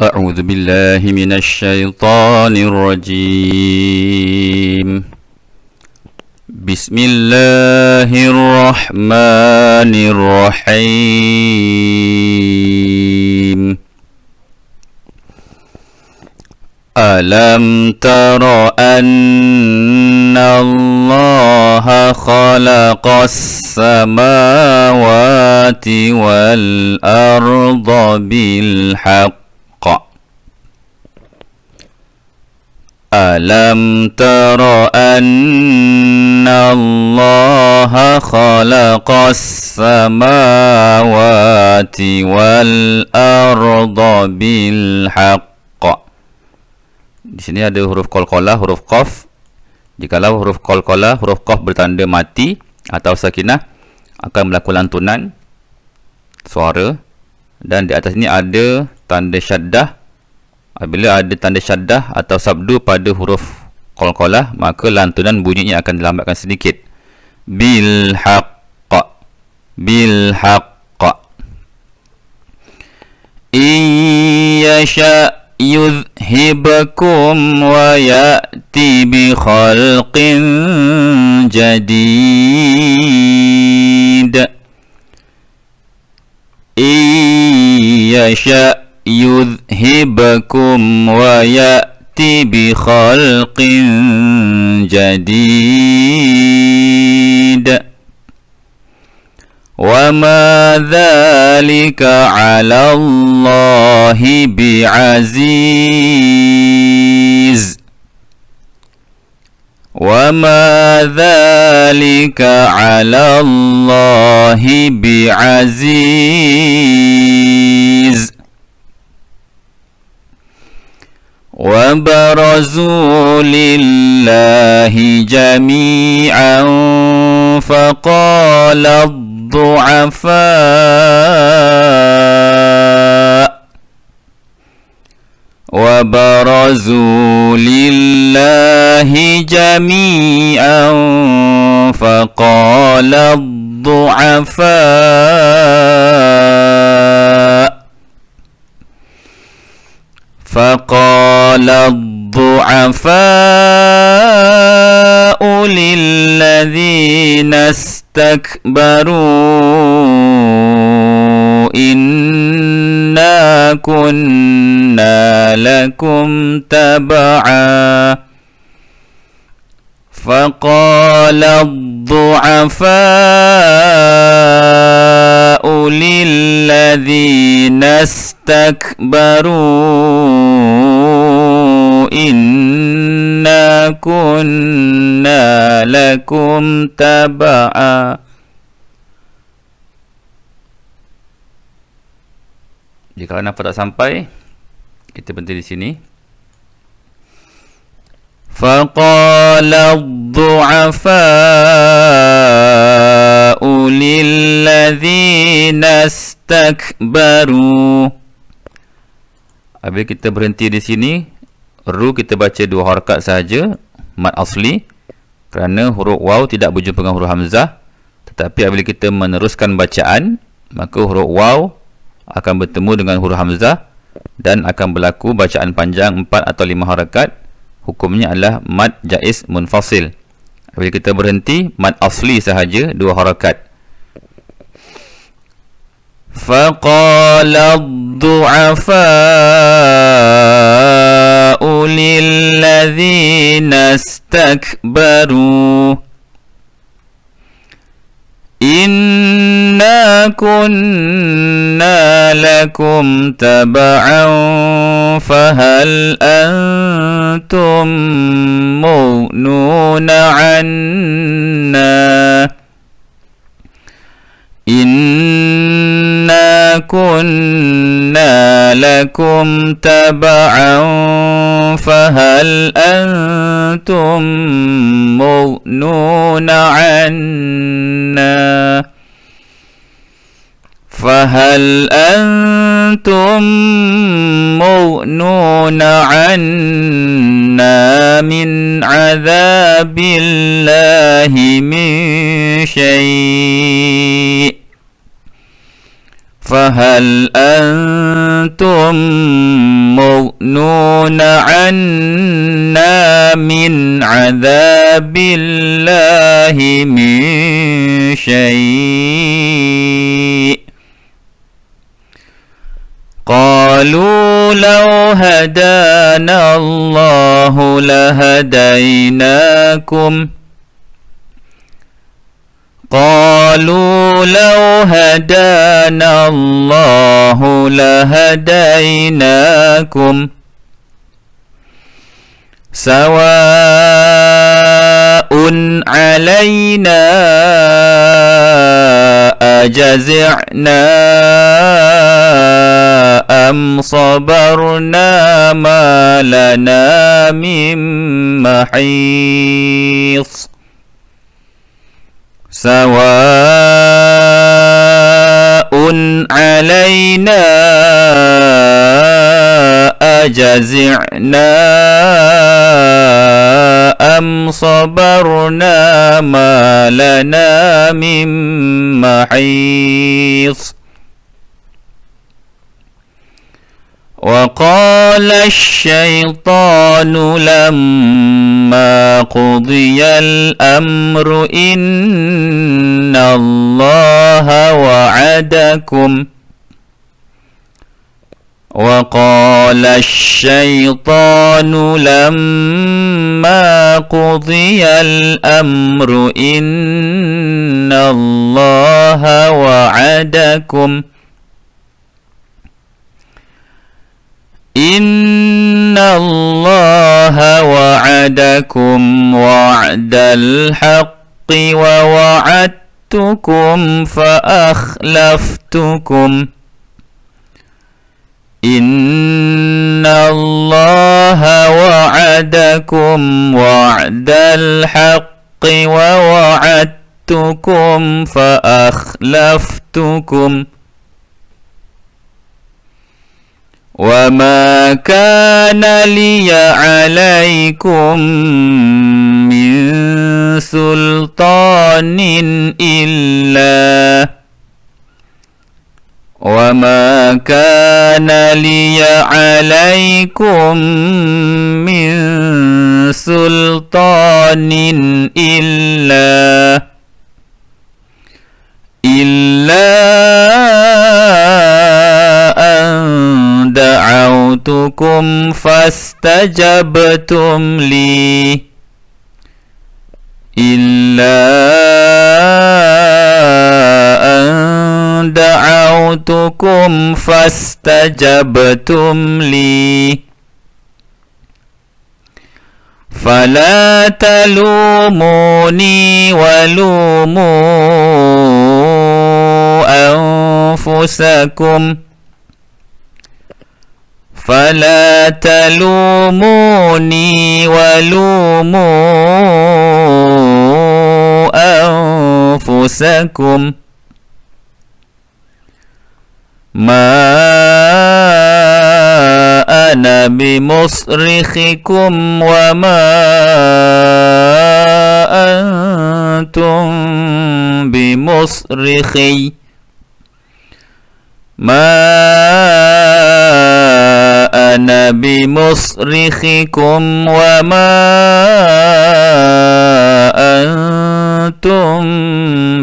أعوذ بالله من الشيطان الرجيم. بسم الله الرحمن الرحيم. ألم تر أن الله خلق السماوات والأرض بالحق؟ ألم تر أن الله خلق السماوات والأرض بالحق. Di sini ada huruf qalqalah, huruf qaf. Jikalau huruf qalqalah, huruf qaf bertanda mati atau sakinah, akan berlaku lantunan suara. Dan di atas ini ada tanda syaddah. Apabila ada tanda syaddah atau sabdu pada huruf qalqalah, maka lantunan bunyinya akan dilambatkan sedikit. Bil haqq, bil haqq. Iyasha yudhhibakum wa ya'ti bi khalqin jadid. Iyasha yudhhibakum wa ya'ti bi khalqin jadid. Wa ma dhalika 'ala Allahi bi'aziz. Wa ma dhalika 'ala Allahi bi'aziz. وَبَرَزُوا لِلَّهِ جَمِيعًا فَقَالَ الضُّعَفَاءُ وَبَرَزُوا لِلَّهِ جَمِيعًا فَقَالَ الضُّعَفَاءُ فقال الضعفاء للذين استكبروا إنا كنا لكم تبعا فقال الضعفاء للذين استكبروا إنا كنا لكم تبعا. Jika nafas tak sampai, kita berhenti di sini. فَقَالَ الضُّعَفَاءُ لِلَّذِينَ اسْتَكْبَرُوا. Apabila kita berhenti di sini, ru kita baca dua harakat sahaja, mad asli, kerana huruf waw tidak berjumpa dengan huruf hamzah. Tetapi apabila kita meneruskan bacaan, maka huruf waw akan bertemu dengan huruf hamzah dan akan berlaku bacaan panjang 4 atau 5 harakat. Hukumnya adalah mad jaiz munfasil. Apabila kita berhenti, mad asli sahaja, dua harakat. Faqala ad-du'afa'u lillazina istakbaru إنا كنا لكم تبعا فهل أنتم مغنون عنا إنا كنا لكم تبعا فهل أنتم مغنون عنا فهل أنتم مغنون عنا من عذاب الله من شيء فهل أنتم يستغنون عنا من عذاب الله من شيء. قالوا لو هدانا الله لهديناكم قالوا لو هدانا الله لهديناكم سواء علينا أجزعنا أم صبرنا ما لنا من محيص. سواء علينا أجزعنا أم صبرنا ما لنا من محيص. وقال الشيطان لما قضي الأمر إن الله وعدكم وقال الشيطان لما قضي الأمر إن الله وعدكم إن الله وعدكم وعد الحق ووعدتكم فأخلفتكم إن الله وعدكم وعد الحق ووعدتكم فأخلفتكم وما كان لي عليكم من سلطان إلا وما كان لي عليكم من سلطان دعوتكم فاستجبتم لي إلا أن دعوتكم فاستجبتم لي فلا تلوموني ولوموا أنفسكم فلا تلوموني ولوموا أنفسكم ما أنا بمصرخكم وما أنتم بمصرخي أنا بمصرخكم وما أنتم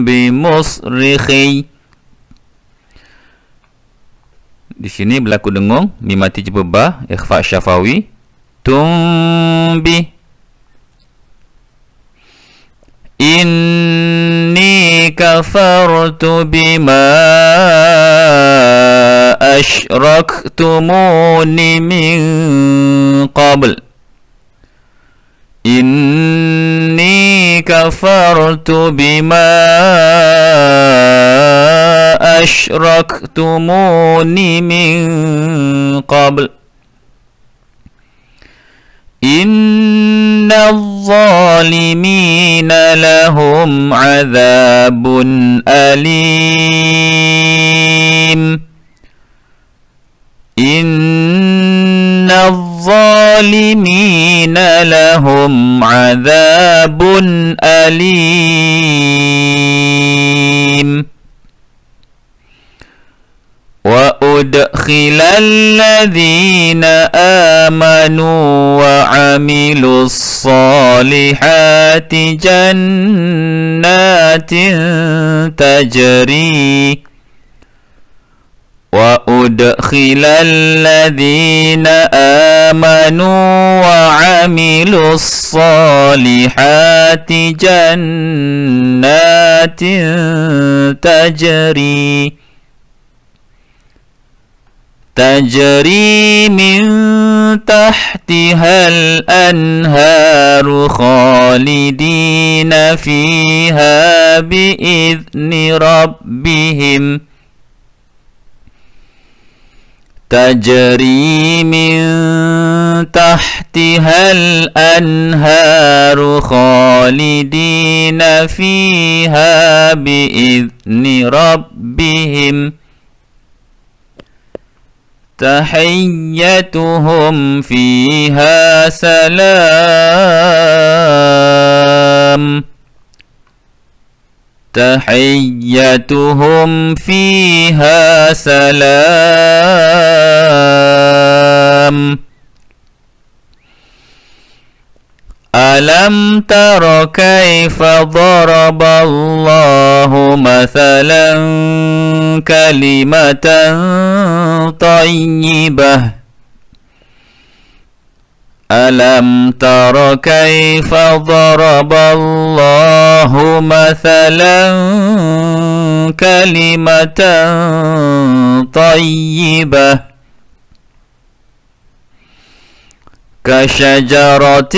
بمصرخي. Di sini berlaku dengung, mim mati jumpa ba, ikhfa syafawi, tumbi. إني كفرت بما أشركتموني من قبل إني كفرت بما أشركتموني من قبل إن الظالمين لهم عذاب أليم إن الظالمين لهم عذاب أليم ليدخل الذين آمنوا وعملوا الصالحات جنات تجري وأدخل الذين آمنوا وعملوا الصالحات جنات تجري من تحتها الأنهار خالدين فيها بإذن ربهم تجري من تحتها الأنهار خالدين فيها بإذن ربهم تحيتهم فيها سلام تحيتهم فيها سلام ألم تر كيف ضرب الله مثلا كلمة طيبة ألم تر كيف ضرب الله مثلا كلمة طيبة كشجرة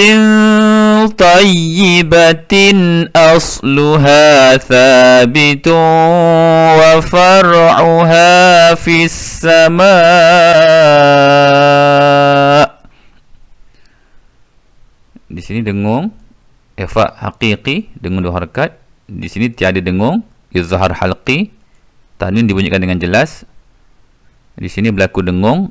طيبة أصلها ثابت وفرعها في السماء. Di sini dengung ifa haqiqi, dengung dua harakat. Di sini tiada dengung izhar halqi. Tanwin dibunyikan dengan jelas. Di sini berlaku dengung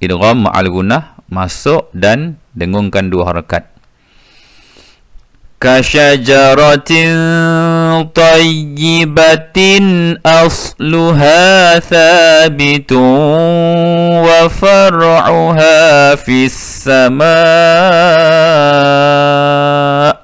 idgham ma'al gunah, masuk dan dengungkan dua harakat. Kasyajaratin tayyibatin asluha thabitun wa far'uha fis samaa.